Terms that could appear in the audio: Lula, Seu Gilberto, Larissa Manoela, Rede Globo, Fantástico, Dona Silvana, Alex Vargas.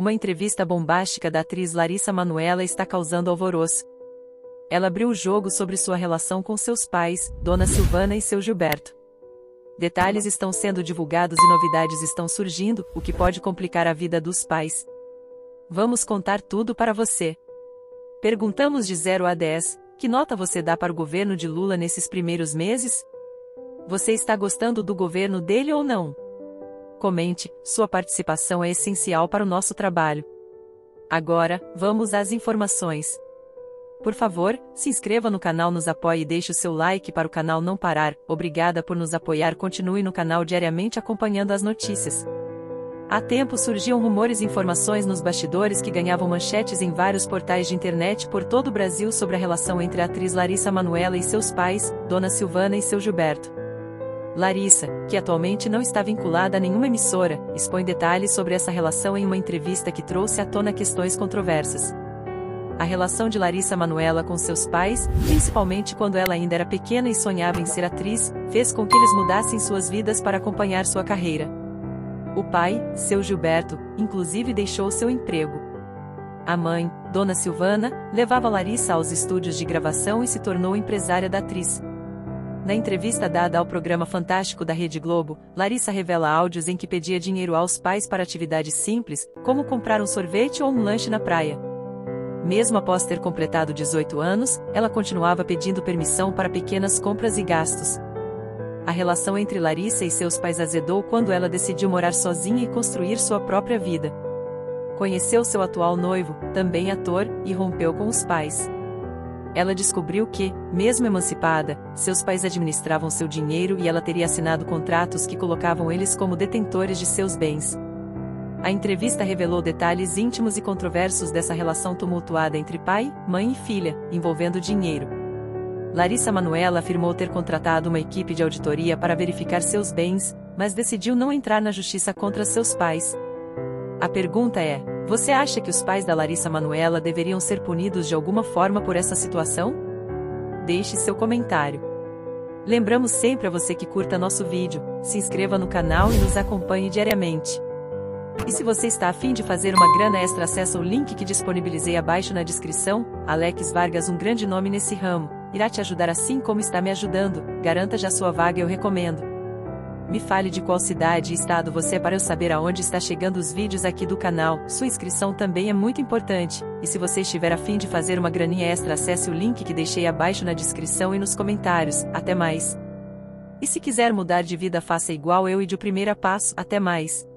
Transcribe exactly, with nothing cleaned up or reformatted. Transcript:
uma entrevista bombástica da atriz Larissa Manoela está causando alvoroço. Ela abriu o jogo sobre sua relação com seus pais, Dona Silvana e Seu Gilberto. Detalhes estão sendo divulgados e novidades estão surgindo, o que pode complicar a vida dos pais. Vamos contar tudo para você. Perguntamos de zero a dez, que nota você dá para o governo de Lula nesses primeiros meses? Você está gostando do governo dele ou não? Comente, sua participação é essencial para o nosso trabalho. Agora, vamos às informações. Por favor, se inscreva no canal, nos apoie e deixe o seu like para o canal não parar. Obrigada por nos apoiar, continue no canal diariamente acompanhando as notícias. Há tempo surgiam rumores e informações nos bastidores que ganhavam manchetes em vários portais de internet por todo o Brasil sobre a relação entre a atriz Larissa Manoela e seus pais, Dona Silvana e Seu Gilberto. Larissa, que atualmente não está vinculada a nenhuma emissora, expõe detalhes sobre essa relação em uma entrevista que trouxe à tona questões controversas. A relação de Larissa Manoela com seus pais, principalmente quando ela ainda era pequena e sonhava em ser atriz, fez com que eles mudassem suas vidas para acompanhar sua carreira. O pai, Seu Gilberto, inclusive deixou seu emprego. A mãe, Dona Silvana, levava Larissa aos estúdios de gravação e se tornou empresária da atriz. Na entrevista dada ao programa Fantástico da Rede Globo, Larissa revela áudios em que pedia dinheiro aos pais para atividades simples, como comprar um sorvete ou um lanche na praia. Mesmo após ter completado dezoito anos, ela continuava pedindo permissão para pequenas compras e gastos. A relação entre Larissa e seus pais azedou quando ela decidiu morar sozinha e construir sua própria vida. Conheceu seu atual noivo, também ator, e rompeu com os pais. Ela descobriu que, mesmo emancipada, seus pais administravam seu dinheiro e ela teria assinado contratos que colocavam eles como detentores de seus bens. A entrevista revelou detalhes íntimos e controversos dessa relação tumultuada entre pai, mãe e filha, envolvendo dinheiro. Larissa Manoela afirmou ter contratado uma equipe de auditoria para verificar seus bens, mas decidiu não entrar na justiça contra seus pais. A pergunta é: você acha que os pais da Larissa Manoela deveriam ser punidos de alguma forma por essa situação? Deixe seu comentário. Lembramos sempre a você que curta nosso vídeo, se inscreva no canal e nos acompanhe diariamente. E se você está a fim de fazer uma grana extra, acessa o link que disponibilizei abaixo na descrição. Alex Vargas, um grande nome nesse ramo, irá te ajudar assim como está me ajudando. Garanta já sua vaga, eu recomendo. Me fale de qual cidade e estado você é para eu saber aonde está chegando os vídeos aqui do canal. Sua inscrição também é muito importante. E se você estiver a fim de fazer uma graninha extra, acesse o link que deixei abaixo na descrição e nos comentários. Até mais. E se quiser mudar de vida, faça igual eu e de primeira passo. Até mais.